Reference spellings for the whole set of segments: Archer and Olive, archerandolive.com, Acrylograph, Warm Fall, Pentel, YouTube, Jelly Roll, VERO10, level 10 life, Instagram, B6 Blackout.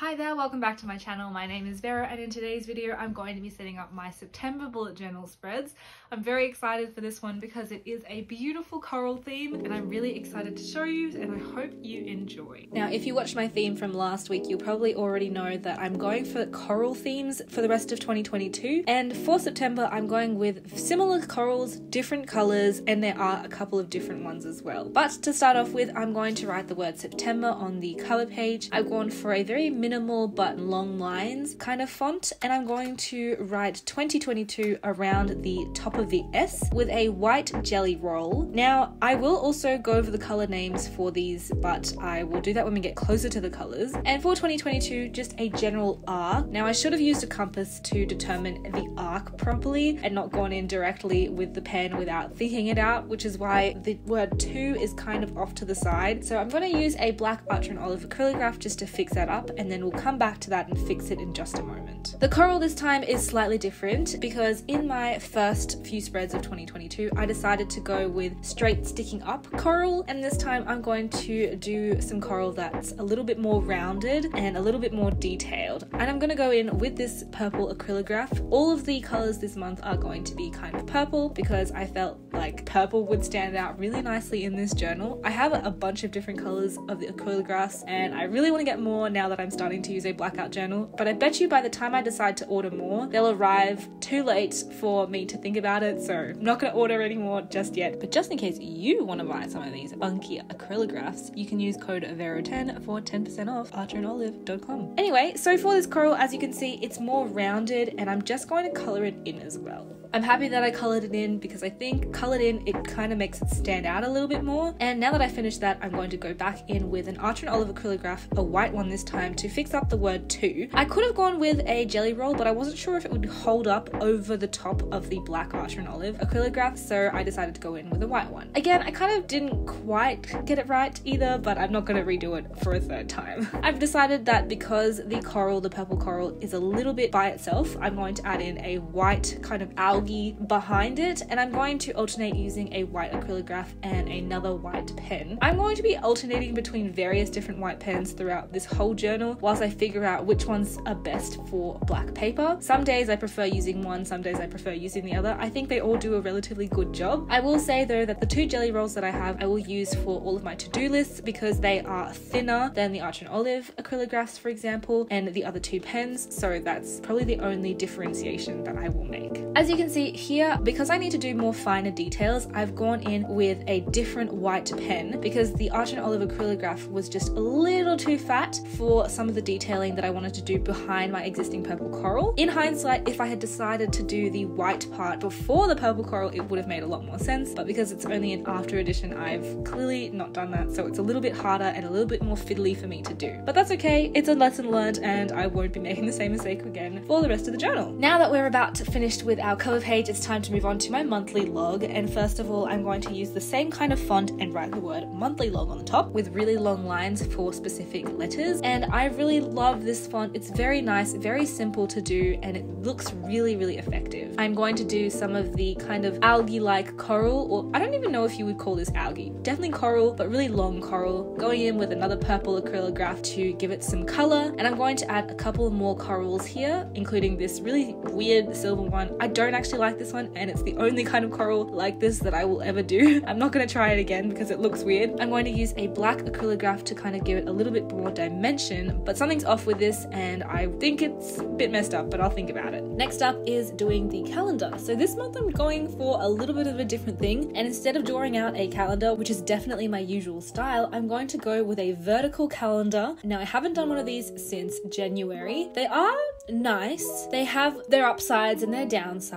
Hi there, welcome back to my channel. My name is Vera and in today's video I'm going to be setting up my September bullet journal spreads. I'm very excited for this one because it is a beautiful coral theme and I'm really excited to show you and I hope you enjoy. Now if you watched my theme from last week you'll probably already know that I'm going for coral themes for the rest of 2022 and for September I'm going with similar corals, different colours, and there are a couple of different ones as well. But to start off with I'm going to write the word September on the colour page. I've gone for a very minimal but long lines kind of font and I'm going to write 2022 around the top of the S with a white jelly roll. Now I will also go over the color names for these but I will do that when we get closer to the colors. And for 2022 just a general arc. Now I should have used a compass to determine the arc properly and not gone in directly with the pen without thinking it out, which is why the word 2 is kind of off to the side. So I'm going to use a black Archer and Olive acrylograph just to fix that up and then we'll come back to that and fix it in just a moment. The coral this time is slightly different because in my first few spreads of 2022 I decided to go with straight sticking up coral, and this time I'm going to do some coral that's a little bit more rounded and a little bit more detailed, and I'm going to go in with this purple acrylograph. All of the colors this month are going to be kind of purple because I felt like purple would stand out really nicely in this journal. I have a bunch of different colors of the acrylographs and I really want to get more now that I'm starting to use a blackout journal, but I bet you by the time I decide to order more they'll arrive too late for me to think about it, so I'm not going to order any more just yet. But just in case you want to buy some of these funky acrylographs you can use code VERO10 for 10% off archerandolive.com. Anyway, so for this coral as you can see it's more rounded and I'm just going to colour it in as well. I'm happy that I coloured it in because I think coloured in it kind of makes it stand out a little bit more. And now that I finished that I'm going to go back in with an Archer and Olive acrylograph, a white one this time, to fix up the word 2. I could have gone with a jelly roll but I wasn't sure if it would hold up over the top of the black Archer and Olive acrylograph, so I decided to go in with a white one. Again, I kind of didn't quite get it right either, but I'm not going to redo it for a third time. I've decided that because the coral, the purple coral, is a little bit by itself, I'm going to add in a white kind of algae behind it, and I'm going to alternate using a white acrylograph and another white pen. I'm going to be alternating between various different white pens throughout this whole journal whilst I figure out which ones are best for black paper. Some days I prefer using one, some days I prefer using the other. I think they all do a relatively good job. I will say though that the two jelly rolls that I have I will use for all of my to-do lists because they are thinner than the Archer and Olive acrylographs, for example, and the other two pens, so that's probably the only differentiation that I will make. As you can see here, because I need to do more finer details, I've gone in with a different white pen because the Archer and Olive acrylograph was just a little too fat for some of the detailing that I wanted to do behind my existing purple coral. In hindsight, if I had decided to do the white part before the purple coral, it would have made a lot more sense, but because it's only an after edition, I've clearly not done that, so it's a little bit harder and a little bit more fiddly for me to do. But that's okay, it's a lesson learned and I won't be making the same mistake again for the rest of the journal. Now that we're about to finish with our cover page, it's time to move on to my monthly log, and first of all I'm going to use the same kind of font and write the word monthly log on the top with really long lines for specific letters. And I really love this font, it's very nice, very simple to do, and it looks really really effective. I'm going to do some of the kind of algae like coral, or I don't even know if you would call this algae, definitely coral, but really long coral, going in with another purple acrylograph to give it some colour, and I'm going to add a couple more corals here including this really weird silver one. I don't actually like this one and it's the only kind of coral like this that I will ever do. I'm not going to try it again because it looks weird. I'm going to use a black acrylograph to kind of give it a little bit more dimension, but something's off with this and I think it's a bit messed up, but I'll think about it. Next up is doing the calendar. So this month I'm going for a little bit of a different thing, and instead of drawing out a calendar, which is definitely my usual style, I'm going to go with a vertical calendar. Now I haven't done one of these since January. They are nice, they have their upsides and their downsides.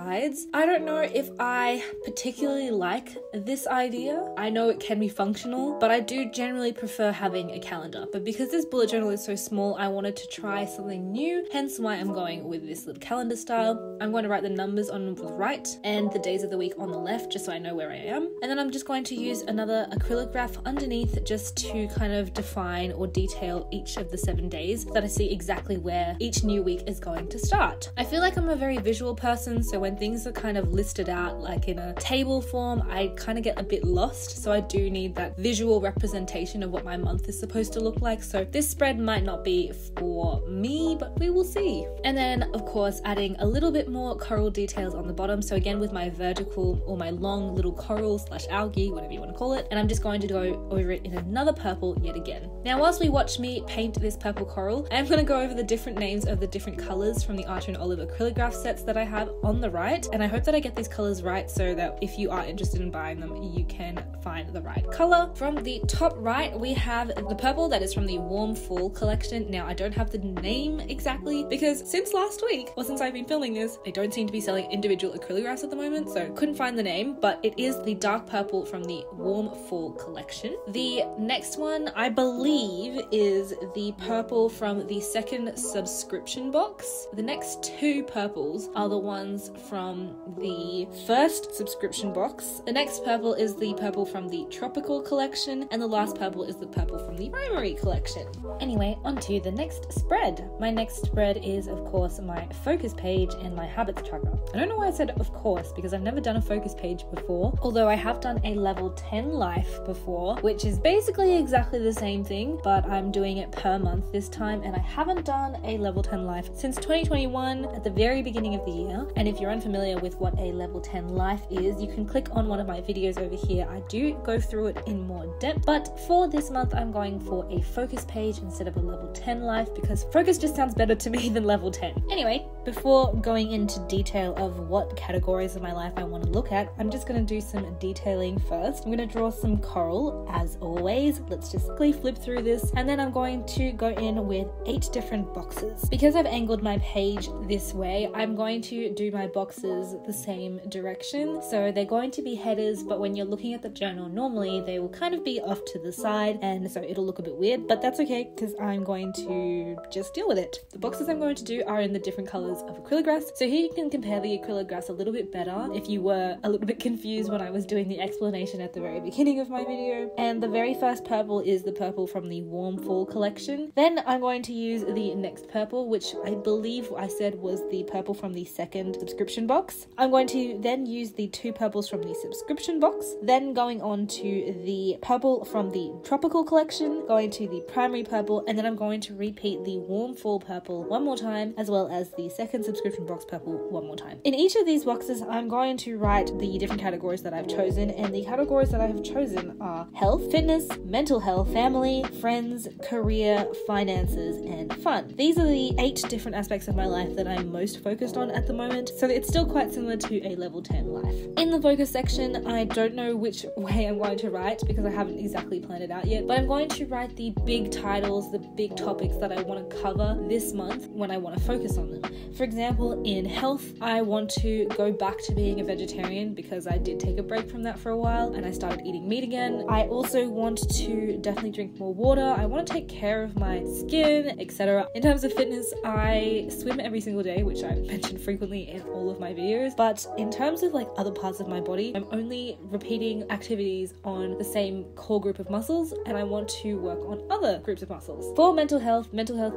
I don't know if I particularly like this idea. I know it can be functional, but I do generally prefer having a calendar. But because this bullet journal is so small, I wanted to try something new, hence why I'm going with this little calendar style. I'm going to write the numbers on the right and the days of the week on the left just so I know where I am, and then I'm just going to use another acrylograph underneath just to kind of define or detail each of the 7 days so that I see exactly where each new week is going to start. I feel like I'm a very visual person, so when things are kind of listed out like in a table form, I kind of get a bit lost, so I do need that visual representation of what my month is supposed to look like. So this spread might not be for me, but we will see. And then of course adding a little bit more coral details on the bottom, so again with my vertical or my long little coral slash algae, whatever you want to call it, and I'm just going to go over it in another purple yet again. Now whilst we watch me paint this purple coral, I'm going to go over the different names of the different colours from the Archer and Olive Acrylograph sets that I have on the right, and I hope that I get these colours right so that if you are interested in buying them you can find the right colour. From the top right we have the purple that is from the Warm Fall collection. Now I don't have the name exactly because since last week, or since I've been filming this, I don't seem to be selling individual acrylographs at the moment, so couldn't find the name, but it is the dark purple from the Warm Fall collection. The next one I believe is the purple from the second subscription box. The next two purples are the ones from the first subscription box. The next purple is the purple from the tropical collection, and the last purple is the purple from the primary collection. Anyway, on to the next spread. My next spread is of course my focus page and my habits tracker. I don't know why I said of course because I've never done a focus page before, although I have done a level 10 life before, which is basically exactly the same thing, but I'm doing it per month this time, and I haven't done a level 10 life since 2021 at the very beginning of the year. And if you're unfamiliar with what a level 10 life is, you can click on one of my videos over here. I do go through it in more depth, but for this month I'm going for a focus page instead of a level 10 life because focus just sounds better to me than level 10. Anyway, before going into detail of what categories of my life I want to look at, I'm just going to do some detailing first. I'm going to draw some coral as always. Let's just quickly flip through this, and then I'm going to go in with 8 different boxes. Because I've angled my page this way, I'm going to do my boxes the same direction, so they're going to be headers, but when you're looking at the journal normally they will kind of be off to the side, and so it'll look a bit weird, but that's okay because I'm going to just deal with it. The boxes I'm going to do are in the different colors of acrylographs, so here you can compare the acrylographs a little bit better if you were a little bit confused when I was doing the explanation at the very beginning of my video. And the very first purple is the purple from the Warm Fall collection. Then I'm going to use the next purple, which I believe I said was the purple from the second subscription box. I'm going to then use the two purples from the subscription box, then going on to the purple from the tropical collection, going to the primary purple, and then I'm going to repeat the Warm Fall purple one more time, as well as the second subscription box purple one more time. In each of these boxes I'm going to write the different categories that I've chosen, and the categories that I have chosen are health, fitness, mental health, family, friends, career, finances, and fun. These are the 8 different aspects of my life that I'm most focused on at the moment, so it's still quite similar to a level 10 life. In the focus section I don't know which way I'm going to write because I haven't exactly planned it out yet, but I'm going to write the big titles, the big topics that I want to cover this month when I want to focus on them. For example, in health I want to go back to being a vegetarian because I did take a break from that for a while and I started eating meat again. I also want to definitely drink more water, I want to take care of my skin, etc. In terms of fitness, I swim every single day, which I mention frequently in all of my videos, but in terms of like other parts of my body I'm only repeating activities on the same core group of muscles, and I want to work on other groups of muscles. For mental health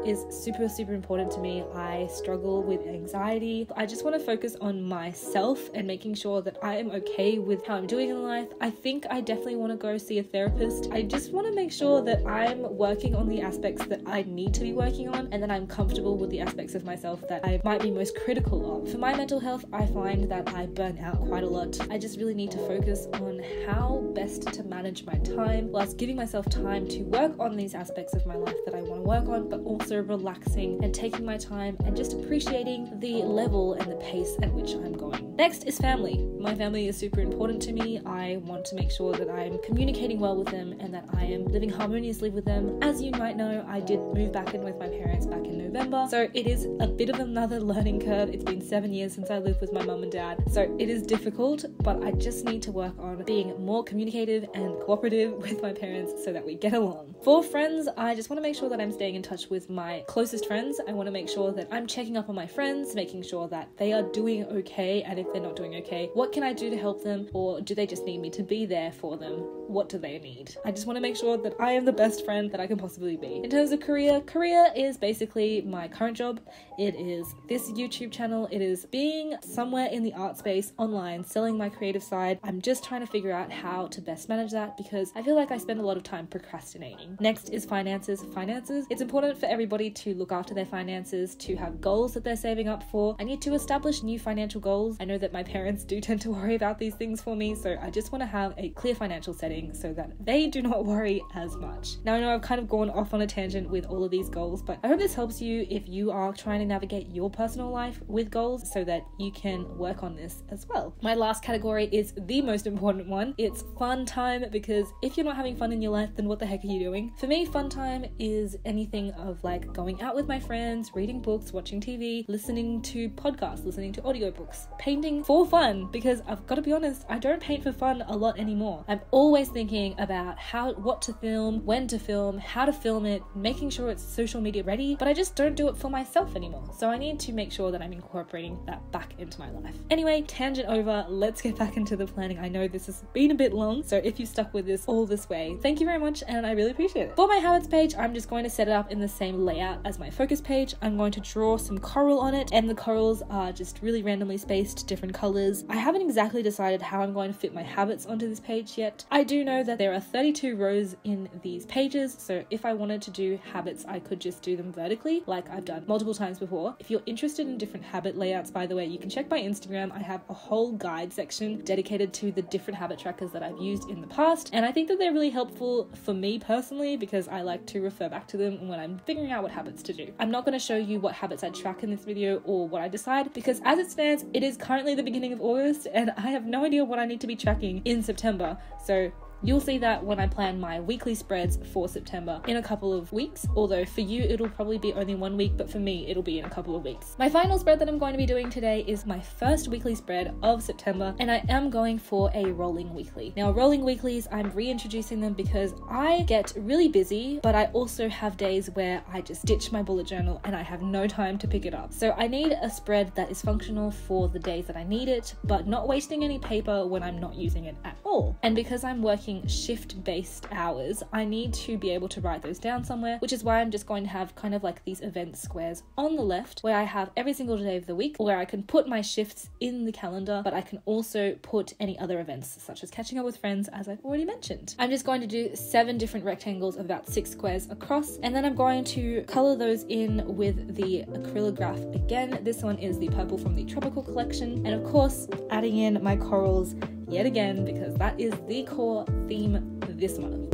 is super important to me. I struggle with anxiety. I just want to focus on myself and making sure that I am okay with how I'm doing in life. I think I definitely want to go see a therapist. I just want to make sure that I'm working on the aspects that I need to be working on, and that I'm comfortable with the aspects of myself that I might be most critical of. For my mental health, I find that I burn out quite a lot. I just really need to focus on how best to manage my time whilst giving myself time to work on these aspects of my life that I want to work on, but also relaxing and taking my time and just appreciating the level and the pace at which I'm going. Next is family. My family is super important to me. I want to make sure that I'm communicating well with them and that I am living harmoniously with them. As you might know, I did move back in with my parents back in November, so it is a bit of another learning curve. It's been 7 years since I lived with my mum and dad, so it is difficult, but I just need to work on being more communicative and cooperative with my parents so that we get along. For friends, I just want to make sure that I'm staying in touch with my closest friends. I want to make sure that I'm checking up on my my friends, making sure that they are doing okay, and if they're not doing okay, what can I do to help them, or do they just need me to be there for them? What do they need? I just want to make sure that I am the best friend that I can possibly be. In terms of career, career is basically my current job. It is this YouTube channel. It is being somewhere in the art space online, selling my creative side. I'm just trying to figure out how to best manage that because I feel like I spend a lot of time procrastinating. Next is finances. Finances. It's important for everybody to look after their finances, to have goals that they're saving up for. I need to establish new financial goals. I know that my parents do tend to worry about these things for me, so I just want to have a clear financial setting so that they do not worry as much. Now I know I've kind of gone off on a tangent with all of these goals, but I hope this helps you if you are trying to navigate your personal life with goals so that you can work on this as well. My last category is the most important one. It's fun time, because if you're not having fun in your life, then what the heck are you doing? For me, fun time is anything of like going out with my friends, reading books, watching TV, listening to podcasts, listening to audiobooks, painting for fun, because I've got to be honest, I don't paint for fun a lot anymore. I'm always thinking about what to film, when to film, how to film it, making sure it's social media ready, but I just don't do it for myself anymore. So I need to make sure that I'm incorporating that back into my life. Anyway, tangent over, let's get back into the planning. I know this has been a bit long, so if you stuck with this all this way, thank you very much and I really appreciate it. For my habits page, I'm just going to set it up in the same layout as my focus page. I'm going to draw some coral on it, and the corals are just really randomly spaced, different colors. I haven't exactly decided how I'm going to fit my habits onto this page yet. I do know that there are 32 rows in these pages, so if I wanted to do habits, I could just do them vertically like I've done multiple times before. If you're interested in different habit layouts, by the way, you can check my Instagram. I have a whole guide section dedicated to the different habit trackers that I've used in the past, and I think that they're really helpful for me personally because I like to refer back to them when I'm figuring out what habits to do. I'm not going to show you what habits I track in this video or what I decide, because as it stands, it is currently the beginning of August and I have no idea what I need to be tracking in September. So you'll see that when I plan my weekly spreads for September in a couple of weeks, although for you it'll probably be only 1 week, but for me it'll be in a couple of weeks. My final spread that I'm going to be doing today is my first weekly spread of September, and I am going for a rolling weekly. Now rolling weeklies, I'm reintroducing them because I get really busy, but I also have days where I just ditch my bullet journal and I have no time to pick it up. So I need a spread that is functional for the days that I need it, but not wasting any paper when I'm not using it at all. And because I'm working shift-based hours, I need to be able to write those down somewhere, which is why I'm just going to have kind of like these event squares on the left where I have every single day of the week where I can put my shifts in the calendar, but I can also put any other events such as catching up with friends, as I've already mentioned. I'm just going to do 7 different rectangles of about 6 squares across, and then I'm going to color those in with the Acrylograph again. This one is the purple from the Tropical collection, and of course adding in my corals yet again, because that is the core theme this month.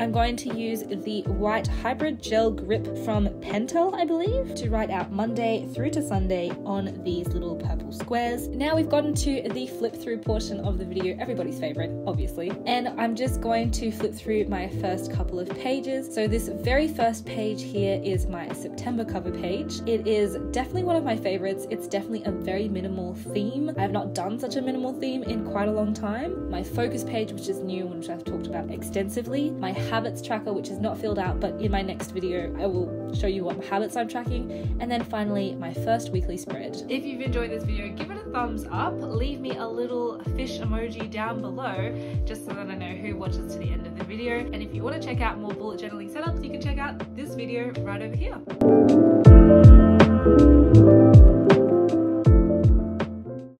I'm going to use the white hybrid gel grip from Pentel, I believe, to write out Monday through to Sunday on these little purple squares. Now we've gotten to the flip through portion of the video, everybody's favorite, obviously, and I'm just going to flip through my first couple of pages. So this very first page here is my September cover page. It is definitely one of my favorites. It's definitely a very minimal theme. I have not done such a minimal theme in quite a long time. My focus page, which is new and which I've talked about extensively, my habits tracker, which is not filled out, but in my next video I will show you what habits I'm tracking, and then finally my first weekly spread. If you've enjoyed this video, give it a thumbs up, leave me a little fish emoji down below just so that I know who watches to the end of the video, and if you want to check out more bullet journaling setups, you can check out this video right over here.